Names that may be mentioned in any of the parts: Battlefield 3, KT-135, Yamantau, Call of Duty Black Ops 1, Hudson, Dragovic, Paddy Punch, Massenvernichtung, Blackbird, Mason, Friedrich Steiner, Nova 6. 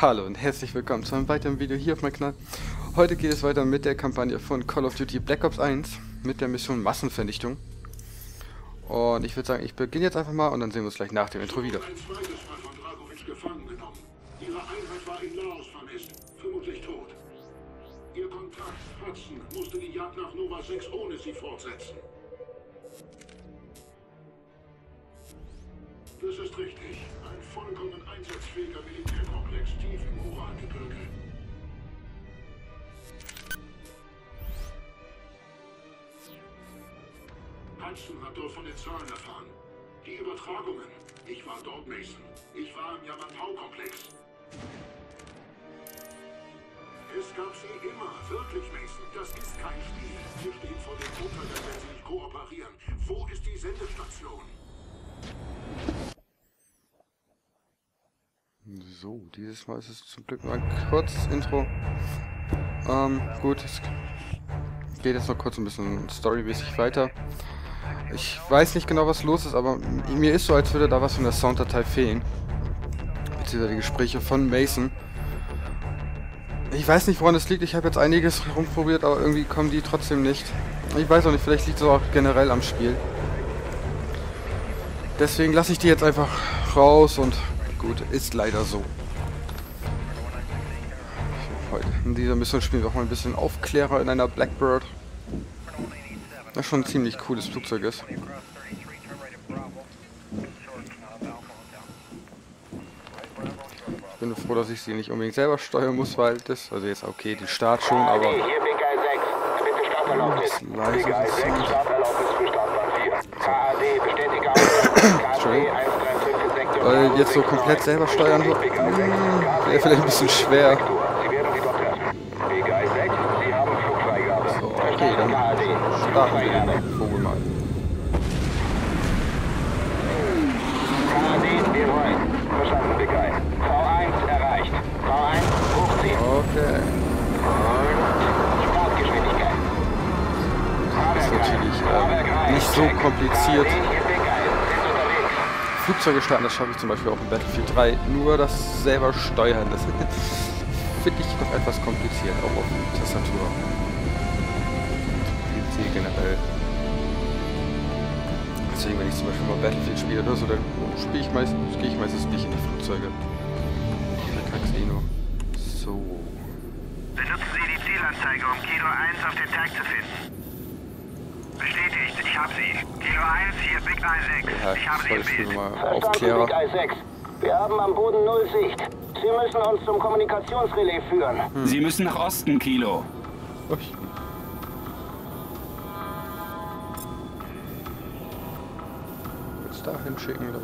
Hallo und herzlich willkommen zu einem weiteren Video hier auf meinem Kanal. Heute geht es weiter mit der Kampagne von Call of Duty Black Ops 1 mit der Mission Massenvernichtung. Und ich würde sagen, ich beginne jetzt einfach mal und dann sehen wir uns gleich nach dem Intro wieder. Ein zweites Mal von Dragovic gefangen genommen. Ihre Einheit war in Laos vermisst, vermutlich tot. Ihr Kontakt Hudson musste die Jagd nach Nova 6 ohne sie fortsetzen. Das ist richtig. Ein vollkommen einsatzfähiger Militärkomplex tief im Urangebirge. Hudson hat dort von den Zahlen erfahren. Die Übertragungen. Ich war dort, Mason. Ich war im Yamantau-Komplex. Es gab sie immer. Wirklich, Mason. Das ist kein Spiel. Wir stehen vor dem Untergang, wenn sie nicht kooperieren. Wo ist die Sendestation? So, dieses Mal ist es zum Glück nur ein kurzes Intro. Gut, es geht jetzt noch kurz ein bisschen storymäßig weiter. Ich weiß nicht genau, was los ist, aber mir ist so, als würde da was von der Sounddatei fehlen. Beziehungsweise die Gespräche von Mason. Ich weiß nicht, woran es liegt. Ich habe jetzt einiges rumprobiert, aber irgendwie kommen die trotzdem nicht. Ich weiß auch nicht, vielleicht liegt es auch generell am Spiel. Deswegen lasse ich die jetzt einfach raus und... Gut, ist leider so. Heute in dieser Mission spielen wir auch mal ein bisschen Aufklärer in einer Blackbird. Das schon ein ziemlich cooles Flugzeug ist. Ich bin froh, dass ich sie nicht unbedingt selber steuern muss, weil das... Also jetzt okay, den Start schon, aber... Das leise Entschuldigung. Weil jetzt so komplett selber steuern wäre vielleicht ein bisschen schwer. So, okay, dann starten wir den Vogel mal. Okay. Das ist natürlich nicht so kompliziert. Flugzeuge starten, das schaffe ich zum Beispiel auch in Battlefield 3, nur das selber steuern, das finde ich doch etwas kompliziert, auch auf der Tastatur. PC generell. Deswegen, wenn ich zum Beispiel mal Battlefield spiele oder so, dann gehe ich meistens nicht in die Flugzeuge. Ich kann es eh nur. So. Benutzen Sie die Zielanzeige, um Kilo 1 auf den Tag zu finden. Bestätigt, ich habe sie. Kilo 1, hier Big Eye 6. Ja, ich habe sie im Bild. Verstanden, Big Eye 6. Wir haben am Boden null Sicht. Sie müssen uns zum Kommunikationsrelais führen. Sie müssen nach Osten, Kilo. Jetzt dahin schicken, oder?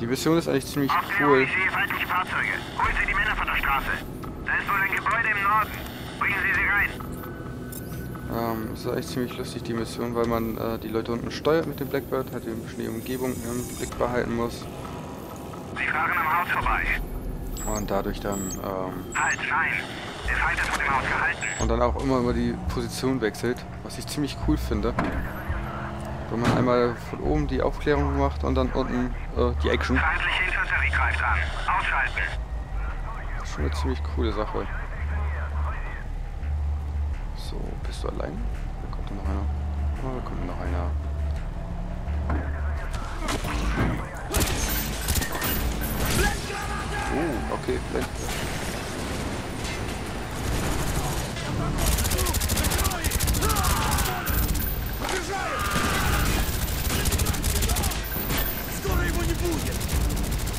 Die Mission ist eigentlich ziemlich cool. Ich sehe feindliche Fahrzeuge. Holen Sie die Männer von der Straße. Da ist wohl ein Gebäude im Norden. Bringen Sie sie rein. Das ist echt ziemlich lustig, die Mission, weil man die Leute unten steuert mit dem Blackbird, halt eben schon die Umgebung im Blick behalten muss. Sie fahren am Haus vorbei. Und dadurch dann... Halt, nein! Der Feind ist von dem Haus gehalten. Und dann auch immer die Position wechselt, was ich ziemlich cool finde. Wenn man einmal von oben die Aufklärung macht und dann unten die Action. Feindliche Infanterie greift an. Ausschalten! Das ist schon eine ziemlich coole Sache. So, bist du allein? Da kommt noch einer. Oh, da kommt noch einer. Oh, okay, blend.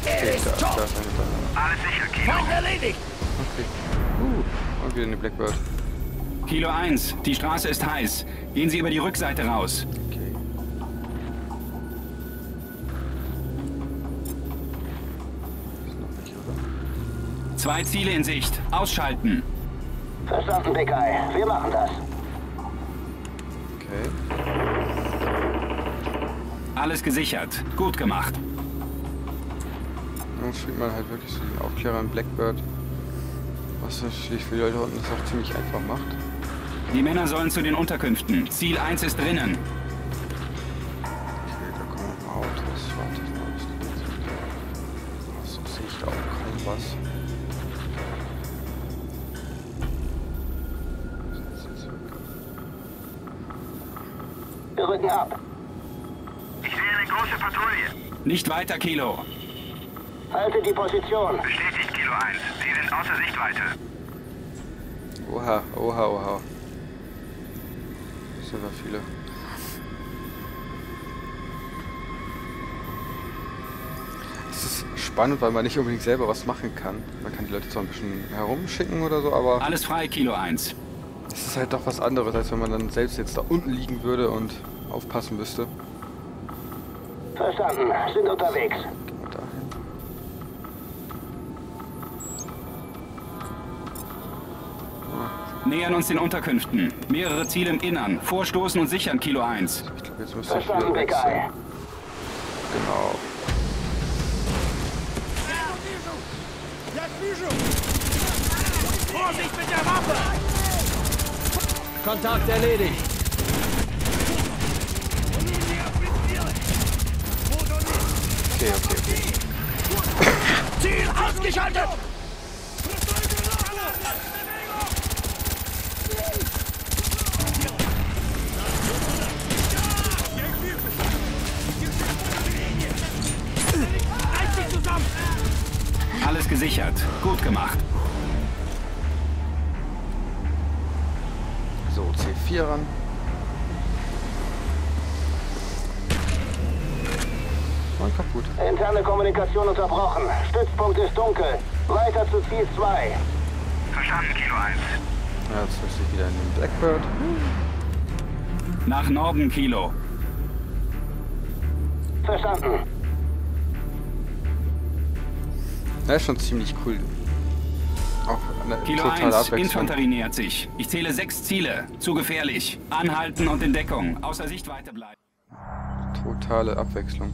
Okay, da ist einer. Okay. Und wieder eine Blackbird. Kilo 1, die Straße ist heiß. Gehen Sie über die Rückseite raus. Okay. Zwei Ziele in Sicht. Ausschalten. Verstanden, Big Eye. Wir machen das. Okay. Alles gesichert. Gut gemacht. Dann spielt man halt wirklich so den Aufklärer in Blackbird. Was natürlich für die Leute unten das auch ziemlich einfach macht. Die Männer sollen zu den Unterkünften. Ziel 1 ist drinnen. Okay, da kommen Autos. Warte, ich weiß nicht. Achso, sehe ich da auch kaum was. Wir rücken ab. Ich sehe eine große Patrouille. Nicht weiter, Kilo. Halte die Position. Bestätigt, Kilo 1. Sie sind außer Sichtweite. Oha, oha, oha. Das sind aber viele. Es ist spannend, weil man nicht unbedingt selber was machen kann. Man kann die Leute zwar ein bisschen herumschicken oder so, aber... Alles frei, Kilo 1. Es ist halt doch was anderes, als wenn man dann selbst jetzt da unten liegen würde und aufpassen müsste. Verstanden, sind unterwegs. Gehen wir dahin. Oh. Nähern uns den Unterkünften. Mehrere Ziele im Innern. Vorstoßen und sichern, Kilo 1. Ich glaube, jetzt müsste ich wieder wechseln. Genau. Vorsicht mit der Waffe! Kontakt erledigt. Okay, okay, okay. Ziel ausgeschaltet! Alles gesichert. Gut gemacht. C4 ran. Und kaputt. Interne Kommunikation unterbrochen. Stützpunkt ist dunkel. Weiter zu Ziel 2. Verstanden, Kilo 1. Ja, jetzt müsste ich wieder in den Blackbird. Nach Norden, Kilo. Verstanden. Das ist schon ziemlich cool. Kilo 1, Infanterie nähert sich. Ich zähle 6 Ziele. Zu gefährlich. Anhalten und in Deckung. Außer Sichtweite bleiben. Totale Abwechslung.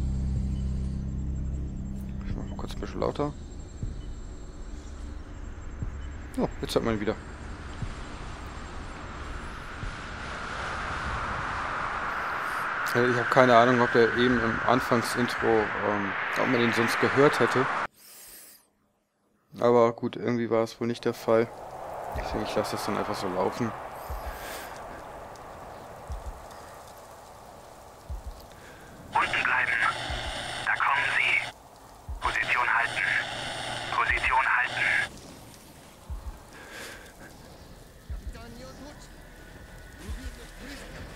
Ich mach mal kurz ein bisschen lauter. Oh, jetzt hört man ihn wieder. Ich habe keine Ahnung, ob der eben im Anfangsintro, ob man den sonst gehört hätte. Aber gut, irgendwie war es wohl nicht der Fall. Deswegen, ich lasse das dann einfach so laufen. Unten bleiben. Da kommen sie. Position halten. Position halten.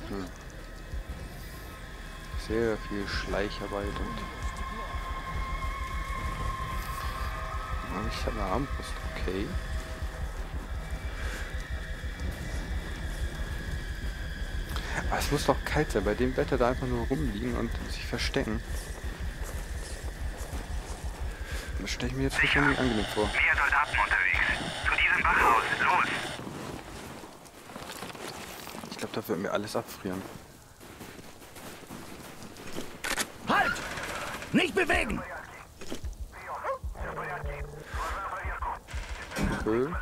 Hm. Sehr viel Schleicharbeit und... Ich habe eine Armbrust, okay. Aber es muss doch kalt sein, bei dem Wetter da einfach nur rumliegen und sich verstecken. Das stelle ich mir jetzt nicht unbedingt angenehm vor. Mehr Soldaten unterwegs. Zu diesem Wachhaus, los! Ich glaube, da wird mir alles abfrieren. Halt! Nicht bewegen! Okay. Hm,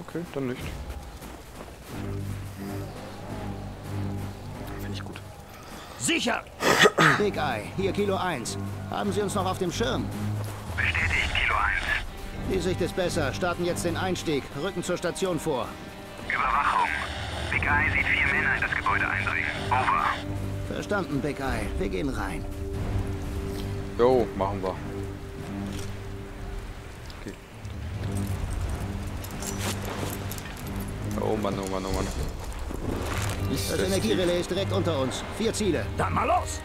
okay, dann nicht. Finde ich gut. Sicher! Big Eye, hier Kilo 1. Haben Sie uns noch auf dem Schirm? Bestätigt, Kilo 1. Die Sicht ist besser. Starten jetzt den Einstieg. Rücken zur Station vor. Überwachung. Big Eye sieht 4 Männer in das Gebäude eindringen. Over. Verstanden, Big Eye. Wir gehen rein. Jo, machen wir. Okay. Oh Mann, oh Mann, oh Mann. Das Energierelais ist direkt unter uns. 4 Ziele. Dann mal los!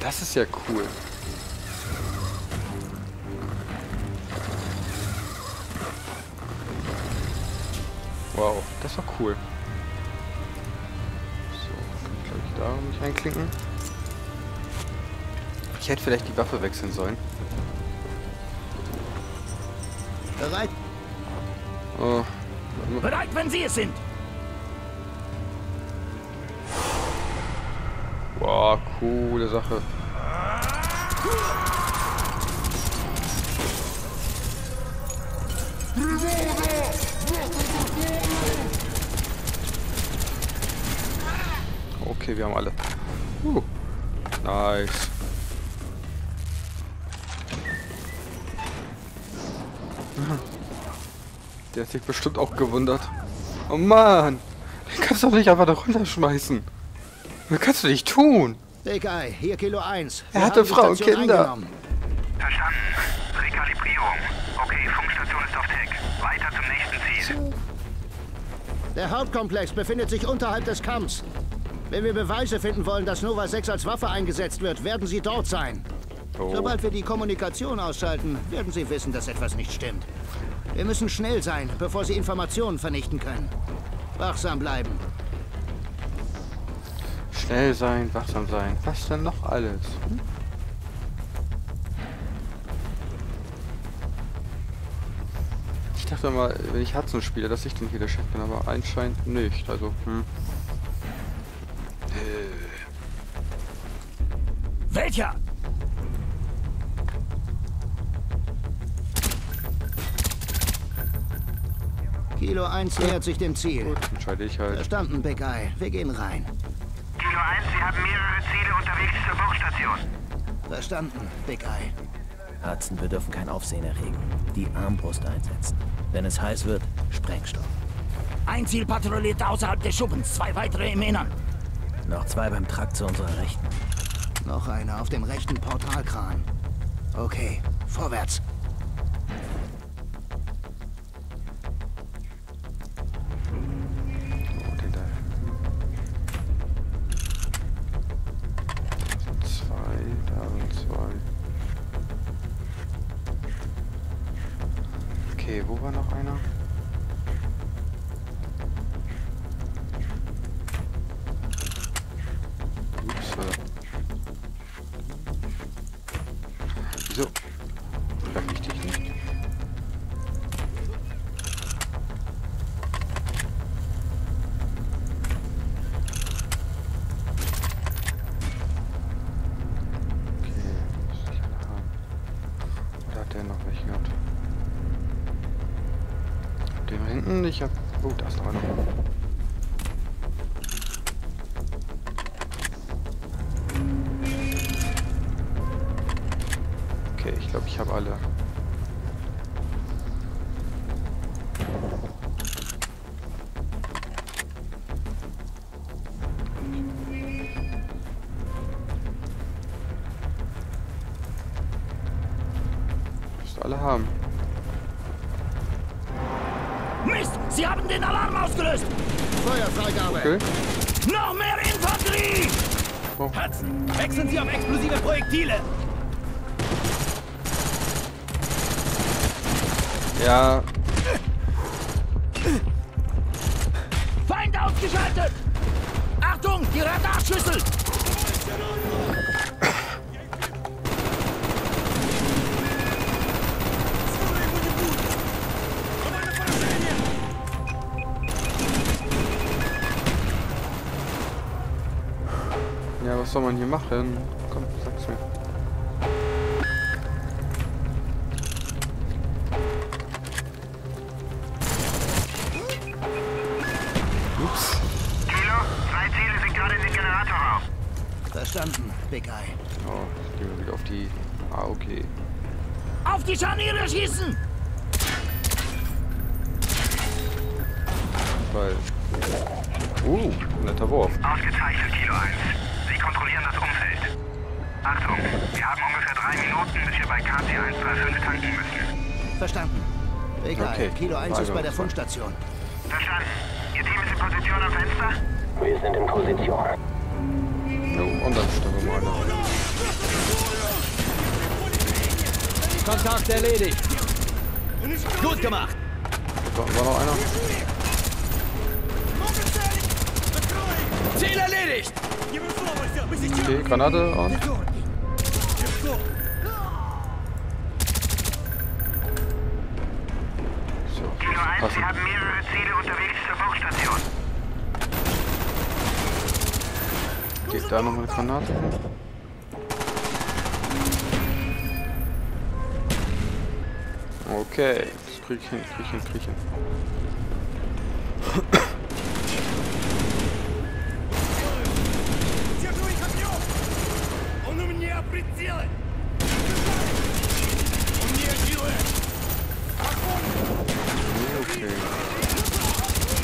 Das ist ja cool. Wow, das war cool. So, kann ich glaube ich da mich einklinken. Ich hätte vielleicht die Waffe wechseln sollen. Bereit? Oh. Bereit, wenn Sie es sind! Wow, coole Sache. Reward! Okay, wir haben alle. Nice. Der hat sich bestimmt auch gewundert. Oh Mann! Den kannst du doch nicht einfach da runterschmeißen. Das kannst du nicht tun. Big Eye, hier Kilo 1. Er hatte Frau und Kinder. Verstanden. Rekalibrierung. Okay, Funkstation ist auf Tech. Weiter zum nächsten Ziel. Der Hauptkomplex befindet sich unterhalb des Kamms. Wenn wir Beweise finden wollen, dass Nova 6 als Waffe eingesetzt wird, werden sie dort sein. Oh. Sobald wir die Kommunikation ausschalten, werden sie wissen, dass etwas nicht stimmt. Wir müssen schnell sein, bevor sie Informationen vernichten können. Wachsam bleiben. Schnell sein, wachsam sein. Was denn noch alles? Hm? Ich dachte mal, wenn ich Hudson spiele, dass ich den wieder schick bin, aber anscheinend nicht. Also, Welcher? Kilo 1 nähert sich dem Ziel. Gut, entscheide ich halt. Verstanden, Big Eye. Wir gehen rein. Kilo 1, Sie haben mehrere Ziele unterwegs zur Funkstation. Verstanden, Big Eye. Hudson, wir dürfen kein Aufsehen erregen. Die Armbrust einsetzen. Wenn es heiß wird, Sprengstoff. Ein Ziel patrouilliert außerhalb des Schuppens. 2 weitere im Innern. Noch 2 beim Trakt zu unserer Rechten. Noch einer auf dem rechten Portalkran. Okay, vorwärts. Okay, wo war noch einer? Ups. Wieso? Treffe ich dich nicht? Okay. Oder hat der noch welche gehabt? Den hinten, ich hab... Oh, da ist noch einer. Okay, ich glaube, ich habe alle. Müsst alle haben. Mist! Sie haben den Alarm ausgelöst! Feuerfreigabe! Okay. Noch mehr Infanterie! Oh. Hudson, wechseln Sie auf explosive Projektile! Ja. Feind ausgeschaltet! Achtung, die Radarschüssel! Ja, was soll man hier machen? Komm, sag's mir. Ups. Kilo, 2 Ziele sind gerade in den Generatorraum. Verstanden, Big Eye. Oh, ich gehe wieder auf die... Ah, okay. Auf die Scharniere schießen! Weil... netter Wurf. Ausgezeichnet, Kilo 1. Kontrollieren das Umfeld. Achtung, wir haben ungefähr 3 Minuten, bis wir bei KT-135 tanken müssen. Verstanden. Egal, okay. Kilo 1 ist bei der Funkstation. Verstanden. Ihr Team ist in Position am Fenster? Wir sind in Position. No, und dann stimmen wir mal. Kontakt erledigt. Gut gemacht. War noch einer? Ziel erledigt! Okay, Granate und... So, passen. Sie haben mehrere Ziele unterwegs zur Funkstation. Geht da nochmal eine Granate? Okay, das krieg ich hin, Okay.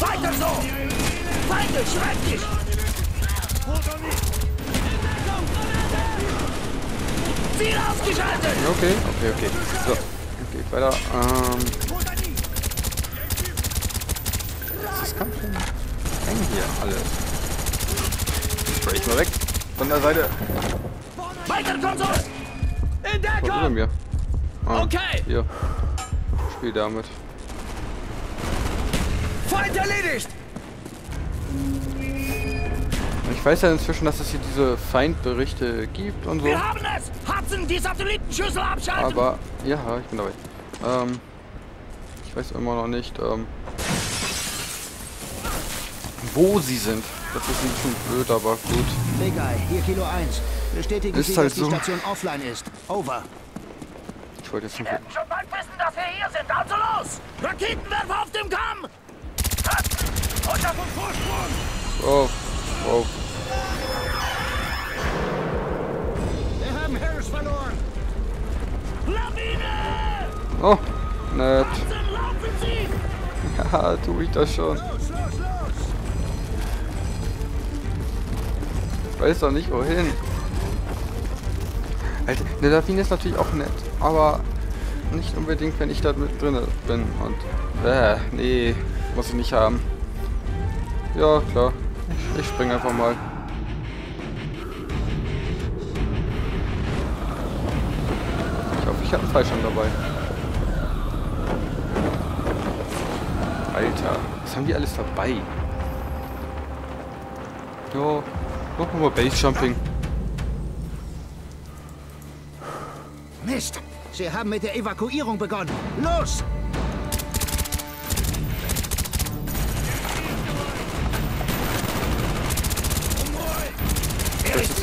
Weiter so! Feinde, schreib dich! Ziel ausgeschaltet! Okay, okay, okay. So, okay, weiter. Das ist ganz schön eng hier alles. Spray ich mal weg. Von der Seite. Weiter, komm zurück! In der mir. Ah, okay! Hier. Spiel damit. Feind erledigt! Ich weiß ja inzwischen, dass es hier diese Feindberichte gibt und so. Wir haben es! Hudson, die Satellitenschüssel abschalten! Aber, ja, ich bin dabei. Ich weiß immer noch nicht, wo sie sind. Das ist ein bisschen blöd, aber gut. Egal, hier Kilo 1. Bestätigen Sie, dass die Station offline ist. Over. Ich wollte jetzt nicht... Wir werden schon bald wissen, dass wir hier sind. Also los! Raketenwerfer auf dem Kamm! Oh, oh. Wir haben Harris verloren. Lawine! Oh, nett. Ja, tue ich das schon. Ich weiß doch nicht wohin. Alter, eine Lawine ist natürlich auch nett, aber nicht unbedingt, wenn ich da mit drin bin. Und, nee, muss ich nicht haben. Ja, klar. Ich spring einfach mal. Ich hoffe, ich habe einen Fallschirm dabei. Alter, was haben die alles dabei? Jo, machen wir Base-Jumping. Mist! Sie haben mit der Evakuierung begonnen. Los!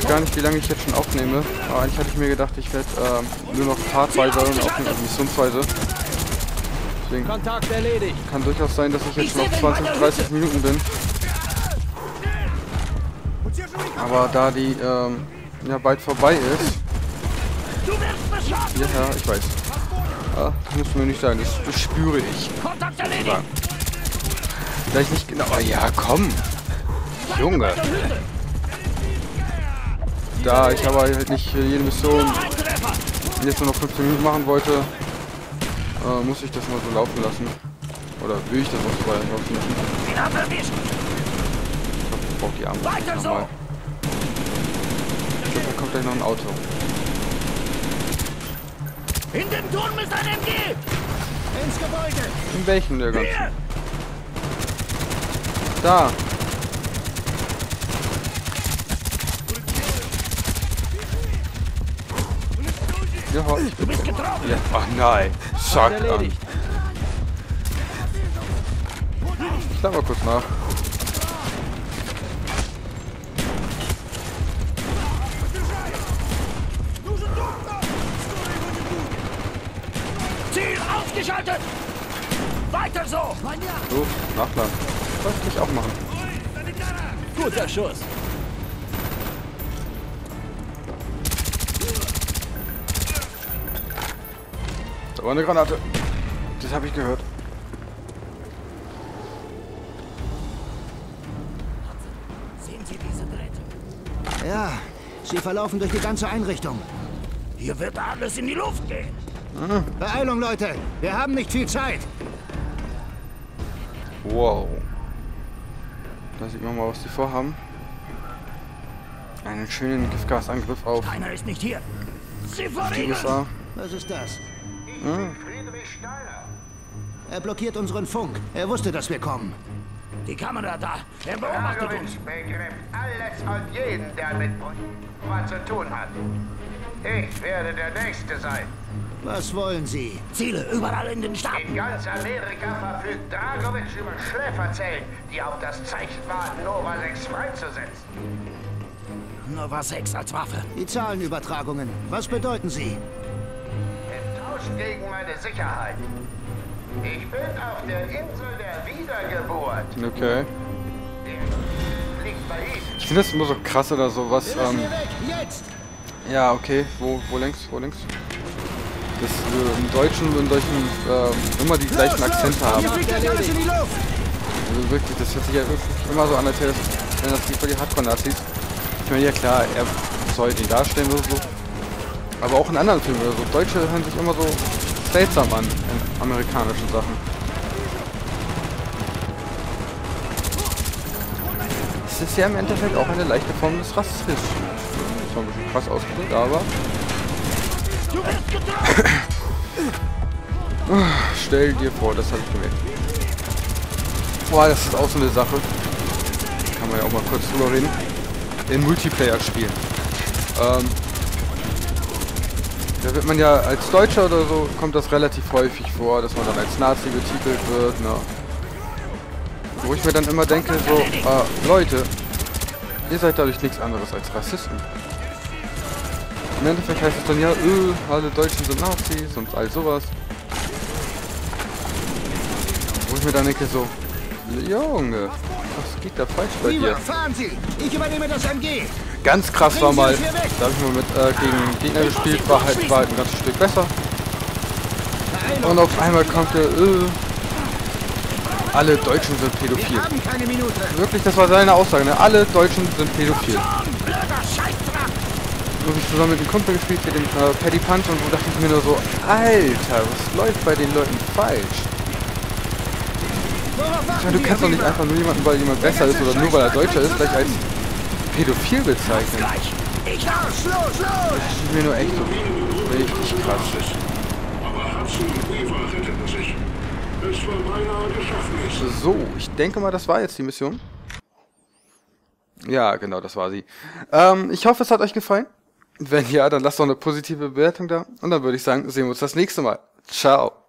Gar nicht, wie lange ich jetzt schon aufnehme. Aber eigentlich hatte ich mir gedacht, ich werde nur noch fahrtweise und missionsweise. Deswegen kann durchaus sein, dass ich jetzt noch 20, 30 Minuten bin. Aber da die ja bald vorbei ist. Ja, ich weiß. Ja, das müssen wir nicht sagen, das spüre ich. Aber vielleicht nicht genau. Oh, ja, komm! Junge! Da ich aber halt nicht jede Mission jetzt nur noch 15 Minuten machen wollte, muss ich das mal so laufen lassen. Oder will ich das auch so weiter laufen lassen? Ich glaube, ich brauche die Arme nochmal. Ich glaube, da kommt gleich noch ein Auto. In dem Turm ist ein MG! Ins Gebäude! In welchem der ganzen? Hier. Da! Ja, du bist getroffen! Ja. Ach nein! Schack an! Ich schau mal kurz nach. Ziel ausgeschaltet! Weiter so! So, Nachladen. Das wollte ich auch machen. Guter Schuss! Aber eine Granate. Das habe ich gehört. Sehen Sie diese Drähte? Ja, sie verlaufen durch die ganze Einrichtung. Hier wird alles in die Luft gehen. Mhm. Beeilung, Leute. Wir haben nicht viel Zeit. Wow. Da sieht man mal, was die vorhaben. Einen schönen Giftgasangriff auf. Einer ist nicht hier. Sie verriegeln. Was ist das? Friedrich Steiner. Er blockiert unseren Funk. Er wusste, dass wir kommen. Die Kamera da. Er beobachtet uns. Begräbt alles und jeden, der mit uns zu tun hat. Ich werde der Nächste sein. Was wollen Sie? Ziele überall in den Staaten. In ganz Amerika verfügt Dragovic über Schläferzellen, die auf das Zeichen warten, Nova 6 freizusetzen. Nova 6 als Waffe. Die Zahlenübertragungen. Was bedeuten sie? Gegen meine Sicherheit. Ich bin auf der Insel der Wiedergeburt. Okay. Ich finde das immer so krass oder sowas. Ja, okay. Wo links? Wo links? Dass im Deutschen immer die gleichen Akzente haben. Also wirklich, das hört sich ja immer so an, als wäre das nicht voll die Hardcore-Nazis. Ich meine, ja klar, er soll den darstellen oder so. Aber auch in anderen Filmen oder so. Deutsche hören sich immer so seltsam an in amerikanischen Sachen. Es ist ja im Endeffekt auch eine leichte Form des Rassismus. Das war ein bisschen krass ausgedrückt, aber... Stell dir vor, das habe ich gemerkt. Boah, das ist auch so eine Sache. Kann man ja auch mal kurz drüber reden. In Multiplayer-Spielen. Da wird man ja als Deutscher oder so, kommt das relativ häufig vor, dass man dann als Nazi betitelt wird, ne? Wo ich mir dann immer denke, so, Leute, ihr seid dadurch nichts anderes als Rassisten. Im Endeffekt heißt es dann ja, alle Deutschen sind Nazis und all sowas. Wo ich mir dann denke, so, Junge, was geht da falsch bei dir? Ich übernehme das MG. Ganz krass war mal, da habe ich mal mit gegen Gegner gespielt, war halt ein ganzes Stück besser. Und auf einmal kommt der, alle Deutschen sind pädophil. Wirklich, das war seine Aussage, ne? Alle Deutschen sind pädophil. Da habe ich zusammen mit einem Kumpel gespielt, mit dem Paddy Punch, und wo dachte ich mir nur so, Alter, was läuft bei den Leuten falsch? Ich meine, du kannst doch nicht einfach nur jemanden, weil jemand besser ist oder nur weil er Deutscher ist, gleich als pädophil bezeichnen. Das ist mir nur echt so richtig krass. Aber Hudson und Weaver retteten sich. Es war beinahe geschafft. So, ich denke mal, das war jetzt die Mission. Ja, genau, das war sie. Ich hoffe, es hat euch gefallen. Wenn ja, dann lasst doch eine positive Bewertung da. Und dann würde ich sagen, sehen wir uns das nächste Mal. Ciao.